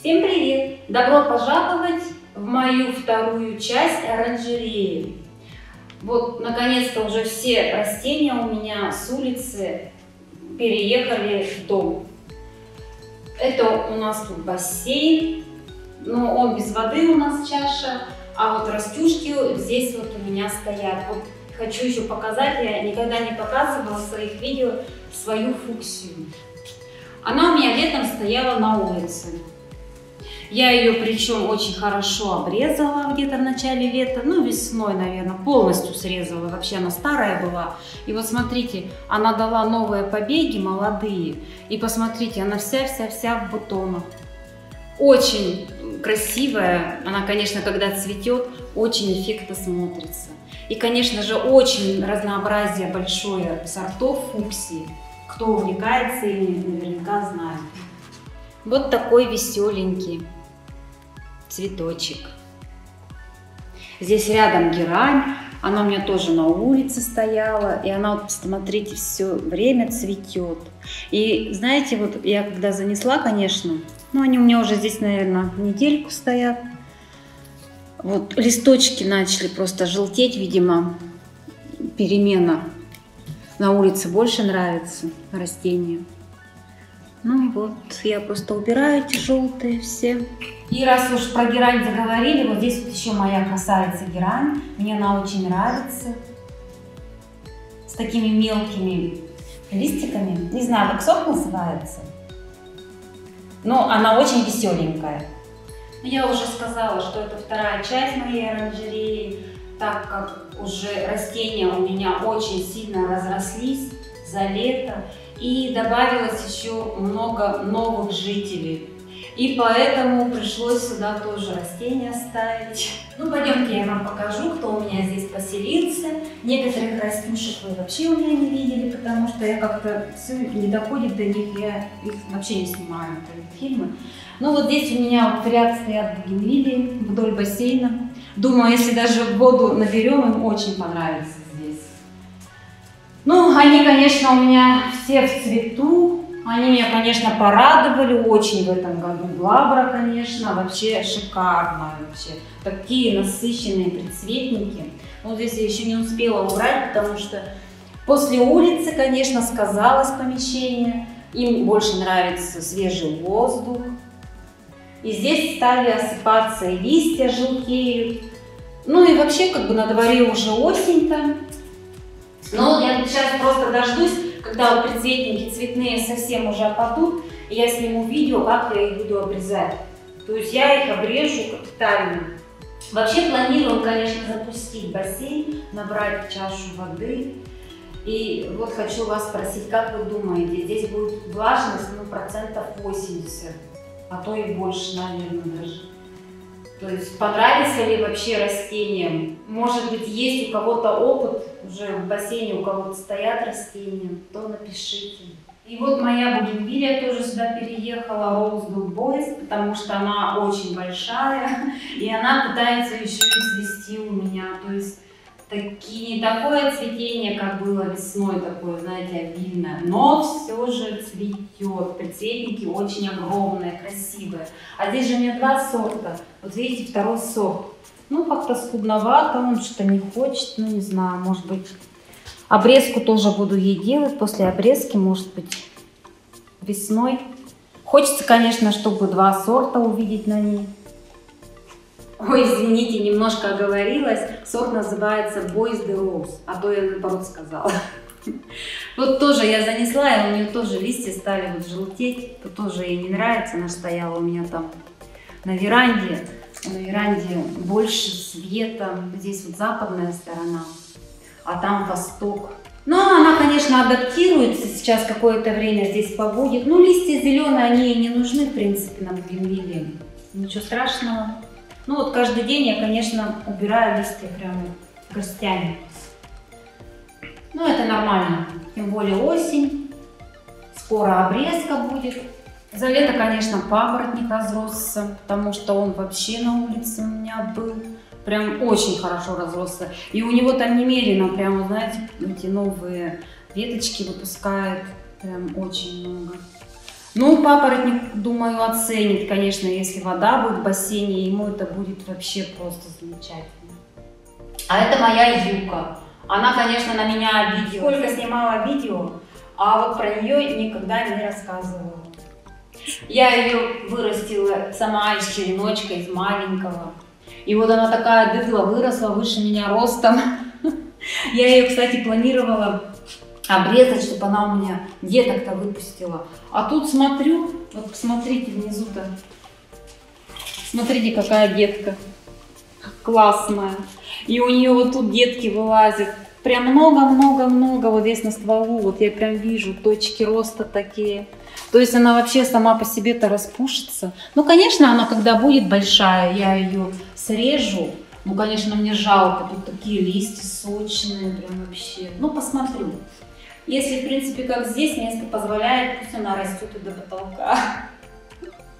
Всем привет! Добро пожаловать в мою вторую часть оранжереи. Вот, наконец-то уже все растения у меня с улицы переехали в дом. Это у нас тут бассейн, но он без воды у нас чаша, а вот растюшки здесь вот у меня стоят. Вот хочу еще показать, я никогда не показывала в своих видео свою фуксию. Она у меня летом стояла на улице. Я ее причем очень хорошо обрезала где-то в начале лета, ну весной, наверное, полностью срезала, вообще она старая была. И вот смотрите, она дала новые побеги, молодые, и посмотрите, она вся в бутонах. Очень красивая, она, конечно, когда цветет, очень эффектно смотрится. И, конечно же, очень разнообразие большое сортов фуксии, кто увлекается ими, наверняка знает. Вот такой веселенький цветочек. Здесь рядом герань, она у меня тоже на улице стояла, и она, вот, смотрите, все время цветет. И знаете, вот я когда занесла, конечно, ну они у меня уже здесь, наверное, недельку стоят, вот листочки начали просто желтеть, видимо, перемена. На улице больше нравится растение. Ну вот, я просто убираю эти желтые все. И раз уж про герань заговорили, вот здесь вот еще моя красавица герань. Мне она очень нравится. С такими мелкими листиками. Не знаю, как сорт называется. Но она очень веселенькая. Я уже сказала, что это вторая часть моей оранжереи, так как уже растения у меня очень сильно разрослись за лето. И добавилось еще много новых жителей. И поэтому пришлось сюда тоже растения ставить. Ну, пойдемте, я вам покажу, кто у меня здесь поселился. Некоторых растюшек вы вообще у меня не видели, потому что я как-то все не доходит до них, я их вообще не снимаю, это фильмы. Ну, вот здесь у меня в ряд стоят бугенвиллии вдоль бассейна. Думаю, если даже воду наберем, им очень понравится. Ну, они, конечно, у меня все в цвету, они меня, конечно, порадовали очень в этом году. Лавра, конечно, вообще шикарно, вообще, такие насыщенные предцветники. Вот здесь я еще не успела убрать, потому что после улицы, конечно, сказалось помещение, им больше нравится свежий воздух. И здесь стали осыпаться и листья желтеют, ну и вообще, как бы на дворе уже осень-то. Но я сейчас просто дождусь, когда вот предцветники цветные совсем уже опадут, и я сниму видео, как я их буду обрезать. То есть я их обрежу капитально. Вообще планирую, конечно, запустить бассейн, набрать чашу воды. И вот хочу вас спросить, как вы думаете, здесь будет влажность, ну, процентов 80, а то и больше, наверное, даже. То есть понравится ли вообще растениям? Может быть, есть у кого-то опыт, уже в бассейне у кого-то стоят растения, то напишите. И вот моя бугенвиллия тоже сюда переехала, Rose Blue Boys, потому что она очень большая, и она пытается еще и цвести у меня. То есть не такое цветение, как было весной, такое, знаете, обильное, но все же цветет. Прицветники очень огромные, красивые. А здесь же у меня два сорта. Вот видите, второй сорт. Ну, как-то скудновато, он что-то не хочет, ну, не знаю, может быть. Обрезку тоже буду ей делать, после обрезки, может быть, весной. Хочется, конечно, чтобы два сорта увидеть на ней. Ой, извините, немножко оговорилась. Сорт называется Bois de Rose, а то я наоборот сказала. Вот тоже я занесла, и у нее тоже листья стали вот желтеть. Это тоже ей не нравится, она стояла у меня там на веранде. На веранде больше света, здесь вот западная сторона, а там восток. Но она, конечно, адаптируется, сейчас какое-то время здесь побудет. Ну, листья зеленые, они ей не нужны, в принципе, на бугенвиллии. Ничего страшного. Ну вот каждый день я, конечно, убираю листья прямо горстями. Ну это нормально, тем более осень, скоро обрезка будет. За лето, конечно, папоротник разросся, потому что он вообще на улице у меня был. Прям очень хорошо разросся. И у него там немерено, прям, знаете, эти новые веточки выпускают. Прям очень много. Ну, папоротник, думаю, оценит, конечно, если вода будет в бассейне, ему это будет вообще просто замечательно. А это моя Юка. Она, конечно, на меня обиделась. Сколько снимала видео, а вот про нее никогда не рассказывала. Я ее вырастила сама из череночка, из маленького. И вот она такая дыдла выросла, выше меня ростом. Я ее, кстати, планировала обрезать, чтобы она у меня деток-то выпустила. А тут смотрю, вот посмотрите внизу-то. Смотрите, какая детка. Классная. И у нее вот тут детки вылазят. Прям много-много-много вот здесь на стволу. Вот я прям вижу точки роста такие. То есть она вообще сама по себе-то распушится. Ну, конечно, она когда будет большая, я ее срежу. Ну, конечно, мне жалко. Тут такие листья сочные прям вообще. Ну, посмотрю. Если, в принципе, как здесь место позволяет, пусть она растет и до потолка.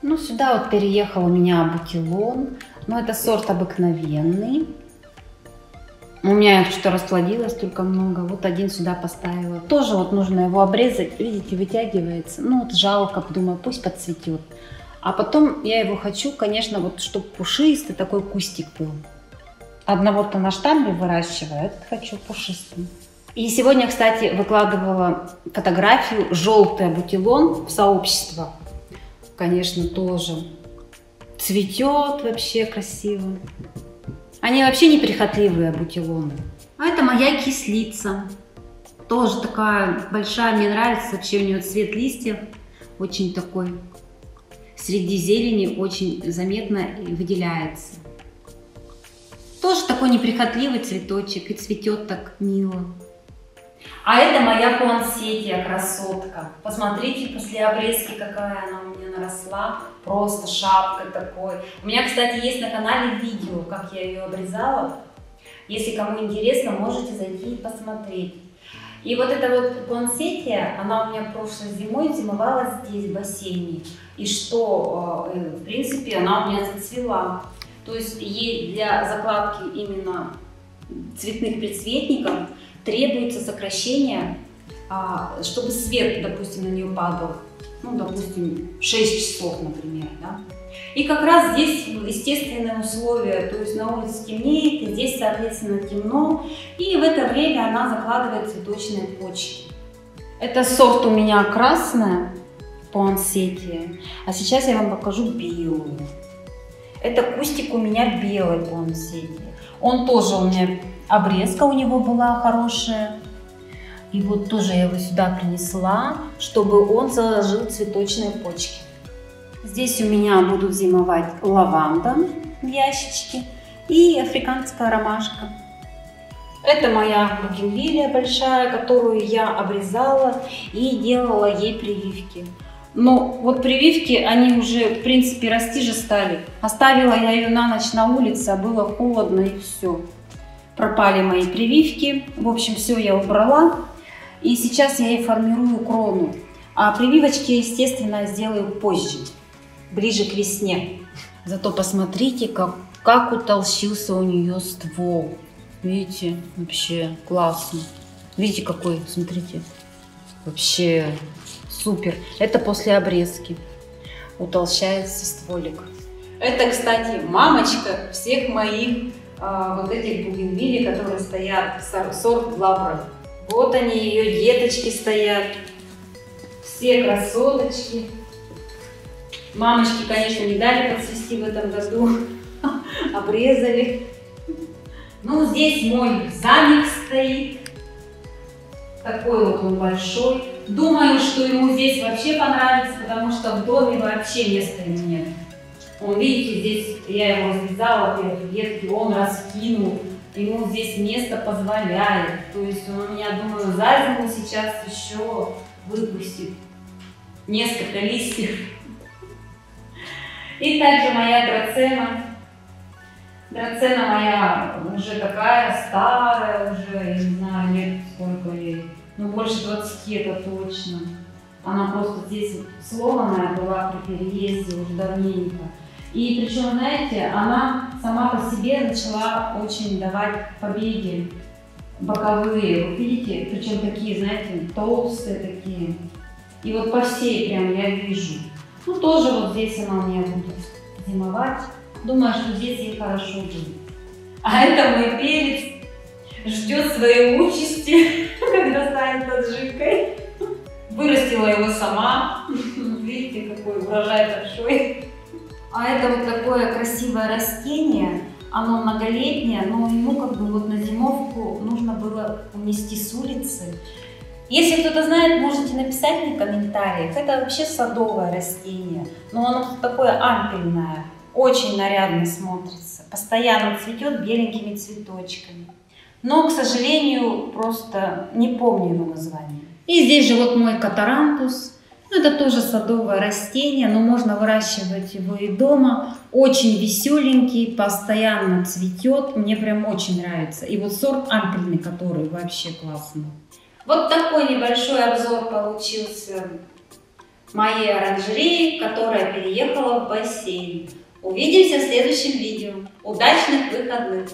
Ну, сюда вот переехал у меня абутилон. Ну, это сорт обыкновенный. У меня их что-то расплодилось, только много. Вот один сюда поставила. Тоже вот нужно его обрезать. Видите, вытягивается. Ну, вот жалко, думаю, пусть подцветет. А потом я его хочу, конечно, вот, чтобы пушистый такой кустик был. Одного-то на штамбе выращиваю, этот хочу пушистым. И сегодня, кстати, выкладывала фотографию желтый абутилон в сообщество. Конечно, тоже цветет вообще красиво. Они вообще неприхотливые, абутилоны. А это моя кислица. Тоже такая большая, мне нравится. Вообще у нее цвет листьев очень такой. Среди зелени очень заметно выделяется. Тоже такой неприхотливый цветочек. И цветет так мило. А это моя пуансетия, красотка. Посмотрите, после обрезки, какая она у меня наросла. Просто шапка такой. У меня, кстати, есть на канале видео, как я ее обрезала. Если кому интересно, можете зайти и посмотреть. И вот эта вот пуансетия, она у меня прошлой зимой зимовала здесь, в бассейне. И что, в принципе, она у меня зацвела. То есть ей для закладки именно цветных предцветников требуется сокращение, чтобы свет, допустим, на нее падал, ну, допустим, 6 часов, например, да? И как раз здесь естественные условия, то есть на улице темнеет, и здесь, соответственно, темно, и в это время она закладывает цветочные почки. Это сорт у меня красная, пуансетия, а сейчас я вам покажу белую. Это кустик у меня белый пуансетия, он тоже у меня... Обрезка у него была хорошая. И вот тоже я его сюда принесла, чтобы он заложил цветочные почки. Здесь у меня будут зимовать лаванда в ящичке и африканская ромашка. Это моя бугенвиллия большая, которую я обрезала и делала ей прививки. Но вот прививки, они уже, в принципе, расти же стали. Оставила я ее на ночь на улице, было холодно и все. Пропали мои прививки. В общем, все я убрала. И сейчас я ей формирую крону. А прививочки, естественно, сделаю позже, ближе к весне. Зато посмотрите, как утолщился у нее ствол. Видите, вообще классно. Видите, какой, смотрите. Вообще супер. Это после обрезки утолщается стволик. Это, кстати, мамочка всех моих вот этих бугенвиллий, которые стоят, сорт Лавра. Вот они, ее деточки стоят. Все красоточки. Мамочки, конечно, не дали подцвести в этом году. Обрезали. Ну, здесь мой замик стоит. Такой вот он большой. Думаю, что ему здесь вообще понравится, потому что в доме вообще места нет. Он, видите, здесь я его связала, ветки, он раскинул, ему здесь место позволяет. То есть он, я думаю, за зиму сейчас еще выпустит несколько листьев. И также моя драцена. Драцена моя уже такая старая, уже, я не знаю, лет сколько ей, ну больше 20, это точно. Она просто здесь сломанная была при переезде уже давненько. И причем, знаете, она сама по себе начала очень давать побеги боковые. Вы видите, причем такие, знаете, толстые такие. И вот по всей прям я вижу. Ну, тоже вот здесь она у меня будет зимовать. Думаю, что здесь ей хорошо будет. А это мой перец ждет своей участи, когда станет аджикой. Вырастила его сама. Видите, какой урожай большой. А это вот такое красивое растение. Оно многолетнее, но ему как бы вот на зимовку нужно было унести с улицы. Если кто-то знает, можете написать мне в комментариях. Это вообще садовое растение, но оно такое ампельное, очень нарядно смотрится. Постоянно цветет беленькими цветочками. Но, к сожалению, просто не помню его название. И здесь же вот мой катарантус. Это тоже садовое растение, но можно выращивать его и дома. Очень веселенький, постоянно цветет. Мне прям очень нравится. И вот сорт ампельный, который вообще классный. Вот такой небольшой обзор получился моей оранжереи, которая переехала в бассейн. Увидимся в следующем видео. Удачных выходных!